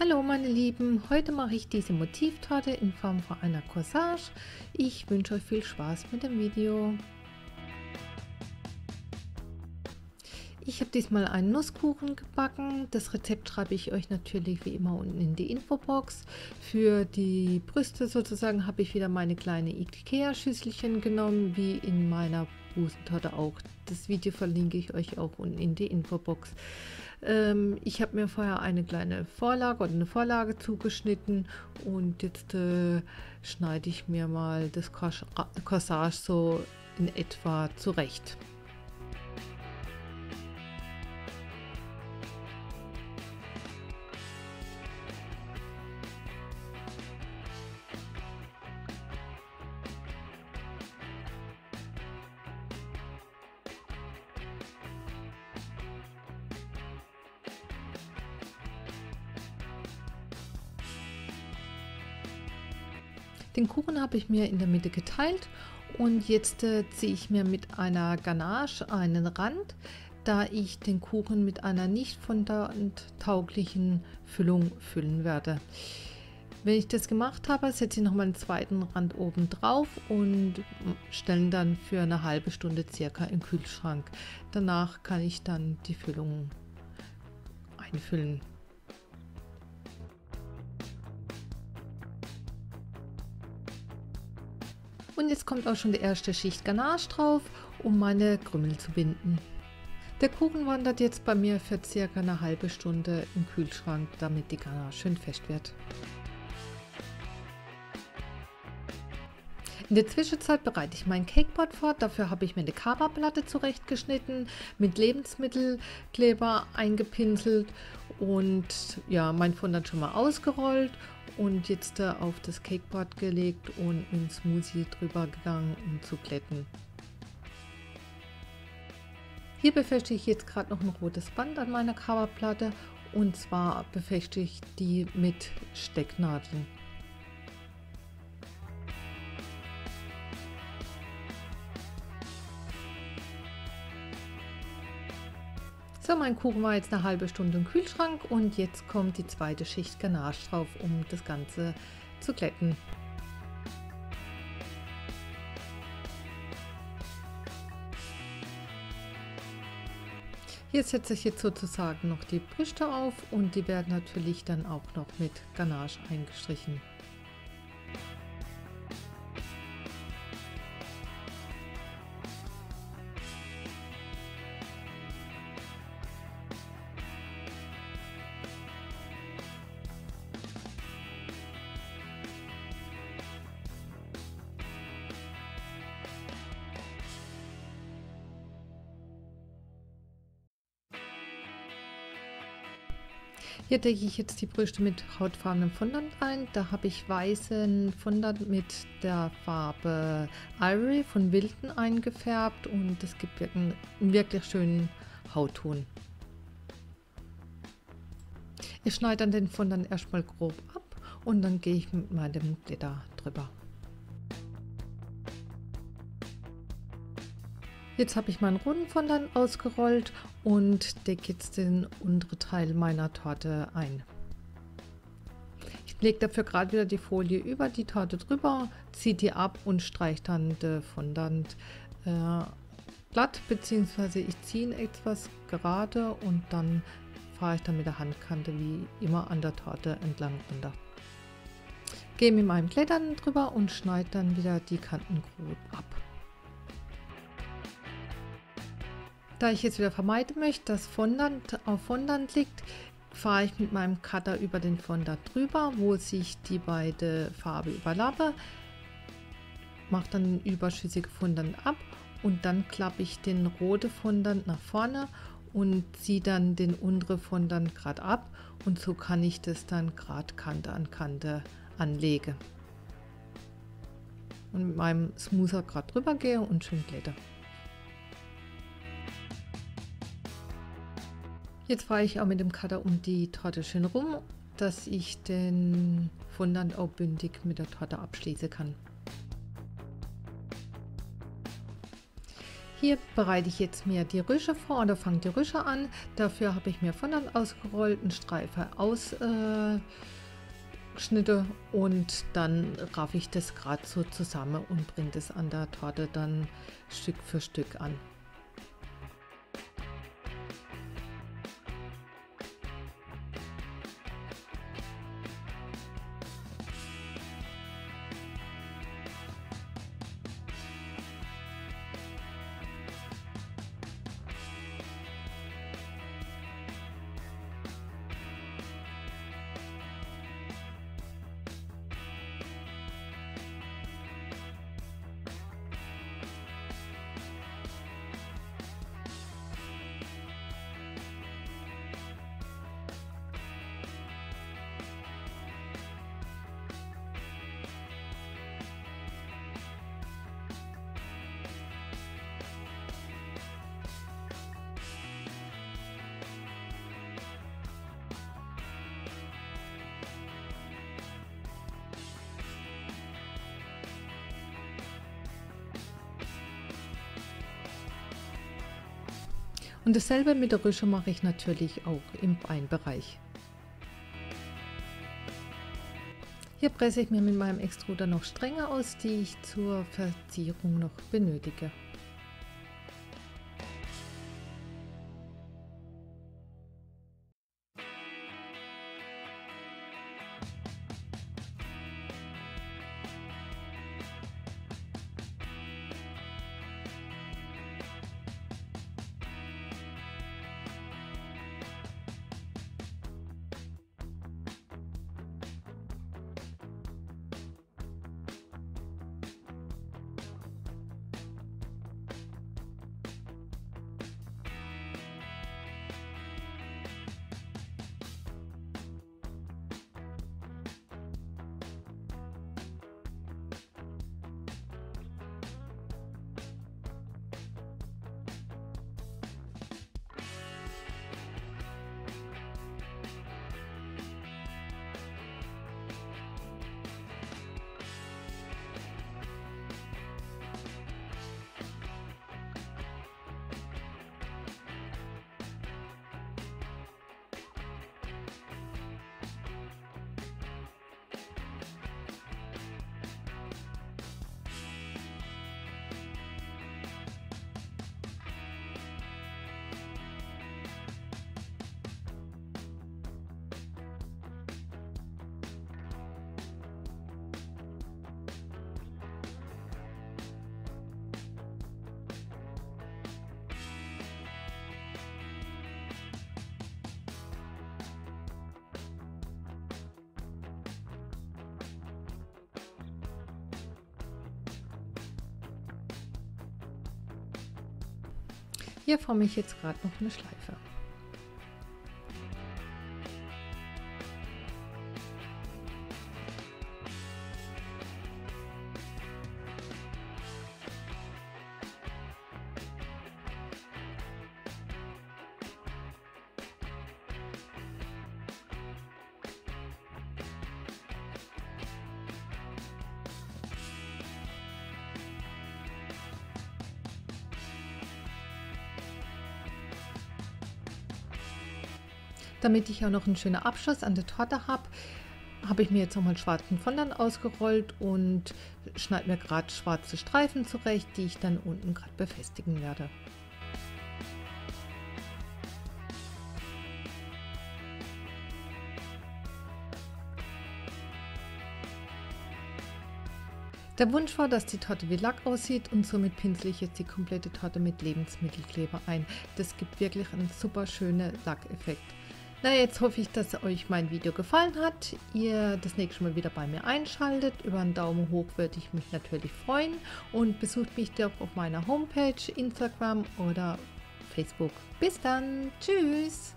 Hallo meine Lieben, heute mache ich diese Motivtorte in Form von einer Corsage. Ich wünsche euch viel Spaß mit dem Video. Ich habe diesmal einen Nusskuchen gebacken. Das Rezept schreibe ich euch natürlich wie immer unten in die Infobox. Für die Brüste sozusagen habe ich wieder meine kleine IKEA-Schüsselchen genommen, wie in meiner Busentorte auch. Das Video verlinke ich euch auch unten in die Infobox. Ich habe mir vorher eine kleine Vorlage oder eine Vorlage zugeschnitten und jetzt schneide ich mir mal das Corsage so in etwa zurecht. Den Kuchen habe ich mir in der Mitte geteilt und jetzt ziehe ich mir mit einer Ganache einen Rand, da ich den Kuchen mit einer nicht fondant-tauglichen Füllung füllen werde. Wenn ich das gemacht habe, setze ich nochmal einen zweiten Rand oben drauf und stelle dann für eine halbe Stunde circa im Kühlschrank. Danach kann ich dann die Füllung einfüllen. Und jetzt kommt auch schon die erste Schicht Ganache drauf, um meine Krümel zu binden. Der Kuchen wandert jetzt bei mir für circa eine halbe Stunde im Kühlschrank, damit die Ganache schön fest wird. In der Zwischenzeit bereite ich mein Cakeboard vor. Dafür habe ich mir eine Kava-Platte zurechtgeschnitten, mit Lebensmittelkleber eingepinselt und ja, mein Fondant schon mal ausgerollt und jetzt auf das Cakeboard gelegt und einen Smoothie drüber gegangen, um zu glätten. Hier befestige ich jetzt gerade noch ein rotes Band an meiner Kava-Platte und zwar befestige ich die mit Stecknadeln. So, mein Kuchen war jetzt eine halbe Stunde im Kühlschrank und jetzt kommt die zweite Schicht Ganache drauf, um das Ganze zu glätten. Hier setze ich jetzt sozusagen noch die Brüste auf und die werden natürlich dann auch noch mit Ganache eingestrichen. Hier decke ich jetzt die Brüste mit hautfarbenem Fondant ein. Da habe ich weißen Fondant mit der Farbe Ivory von Wilton eingefärbt und das gibt einen wirklich schönen Hautton. Ich schneide dann den Fondant erstmal grob ab und dann gehe ich mit meinem Glitter drüber. Jetzt habe ich meinen runden Fondant ausgerollt und decke jetzt den unteren Teil meiner Torte ein. Ich lege dafür gerade wieder die Folie über die Torte drüber, ziehe die ab und streiche dann den Fondant glatt, beziehungsweise ich ziehe ihn etwas gerade und dann fahre ich dann mit der Handkante wie immer an der Torte entlang runter. Gehe mit meinem Klettern drüber und schneide dann wieder die Kanten grob ab. Da ich jetzt wieder vermeiden möchte, dass Fondant auf Fondant liegt, fahre ich mit meinem Cutter über den Fondant drüber, wo sich die beiden Farben überlappen, mache dann den überschüssigen Fondant ab und dann klappe ich den roten Fondant nach vorne und ziehe dann den unteren Fondant gerade ab und so kann ich das dann gerade Kante an Kante anlegen. Und mit meinem Smoother gerade drüber gehe und schön glätte. Jetzt fahre ich auch mit dem Cutter um die Torte schön rum, dass ich den Fondant auch bündig mit der Torte abschließen kann. Hier bereite ich jetzt mir die Rüsche vor oder fange die Rüsche an. Dafür habe ich mir von einem ausgerollten Streifen ausgeschnitten und dann raffe ich das gerade so zusammen und bringe das an der Torte dann Stück für Stück an. Und dasselbe mit der Rüsche mache ich natürlich auch im Beinbereich. Hier presse ich mir mit meinem Extruder noch Stränge aus, die ich zur Verzierung noch benötige. Hier forme ich jetzt gerade noch eine Schleife. Damit ich auch noch einen schönen Abschluss an der Torte habe, habe ich mir jetzt nochmal einen schwarzen Fondant ausgerollt und schneide mir gerade schwarze Streifen zurecht, die ich dann unten gerade befestigen werde. Der Wunsch war, dass die Torte wie Lack aussieht und somit pinsel ich jetzt die komplette Torte mit Lebensmittelkleber ein. Das gibt wirklich einen super schönen Lackeffekt. Na, jetzt hoffe ich, dass euch mein Video gefallen hat, ihr das nächste Mal wieder bei mir einschaltet. Über einen Daumen hoch würde ich mich natürlich freuen und besucht mich doch auf meiner Homepage, Instagram oder Facebook. Bis dann, tschüss!